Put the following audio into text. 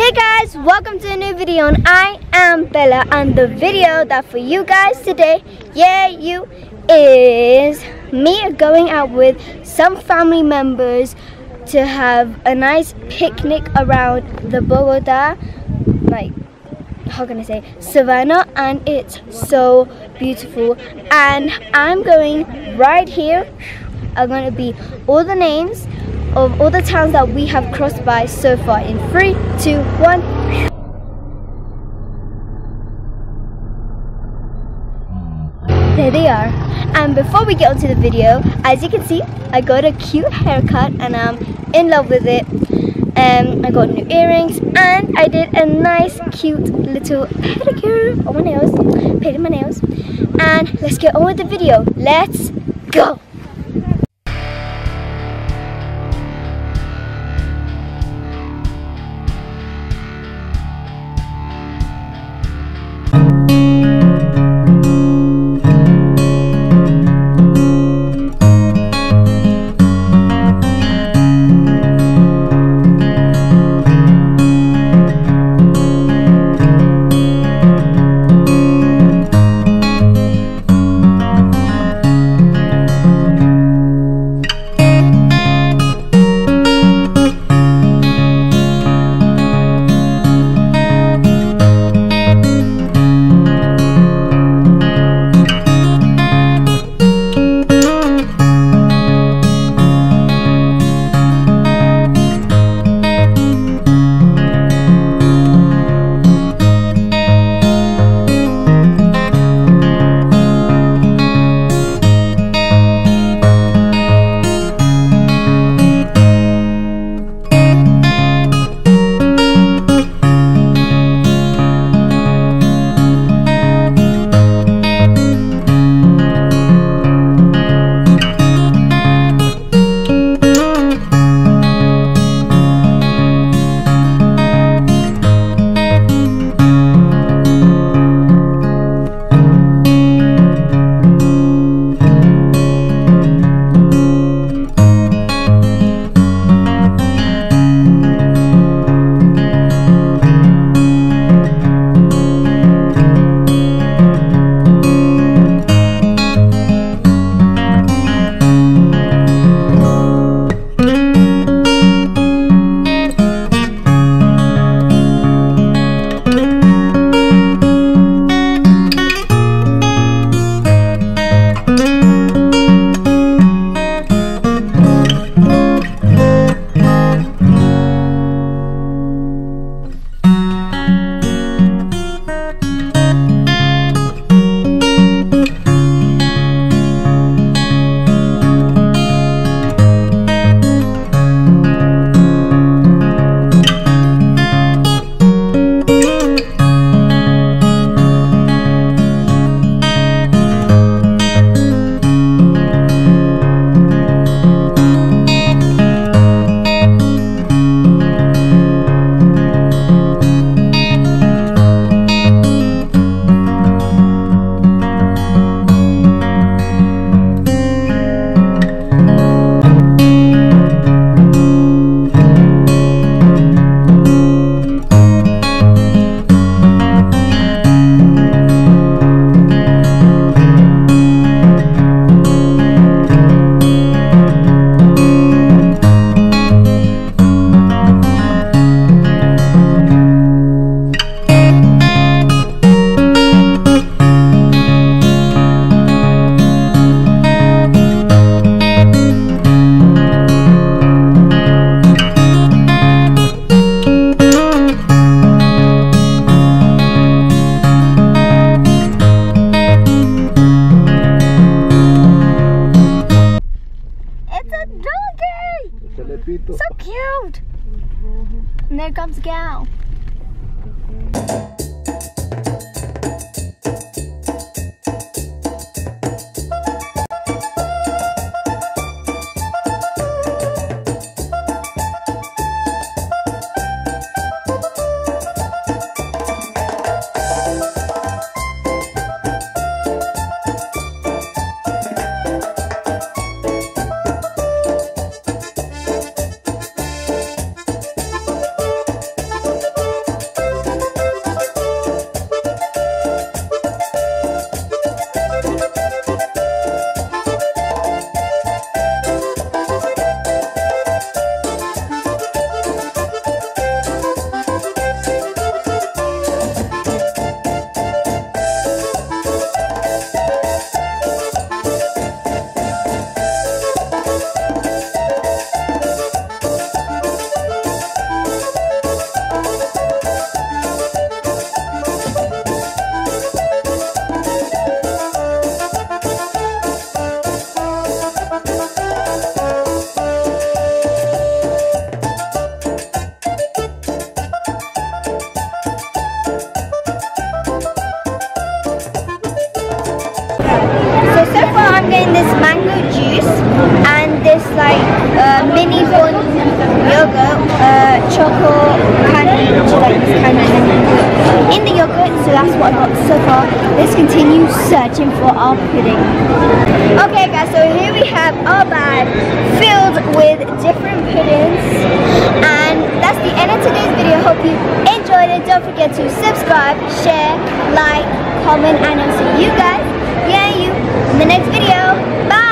Hey guys, welcome to a new video and I am Bella, and the video that for you guys today, is me going out with some family members to have a nice picnic around the Bogotá, savannah, and it's so beautiful. And I'm going right here. I'm going to be all the names of all the towns that we have crossed by so far in 3, 2, 1. There they are. And before we get onto the video, as you can see, I got a cute haircut and I'm in love with it. I got new earrings and I did a nice cute little pedicure on my nails, painted my nails. And let's get on with the video. Let's go! So cute! And there comes Gal. like mini bun yogurt, choco candy, which is like this candy in the yogurt. So that's what I got so far. Let's continue searching for our pudding. Okay guys, so here we have our bag filled with different puddings, and that's the end of today's video. Hope you enjoyed it. Don't forget to subscribe, share, like, comment, and I'll see you guys in the next video. Bye!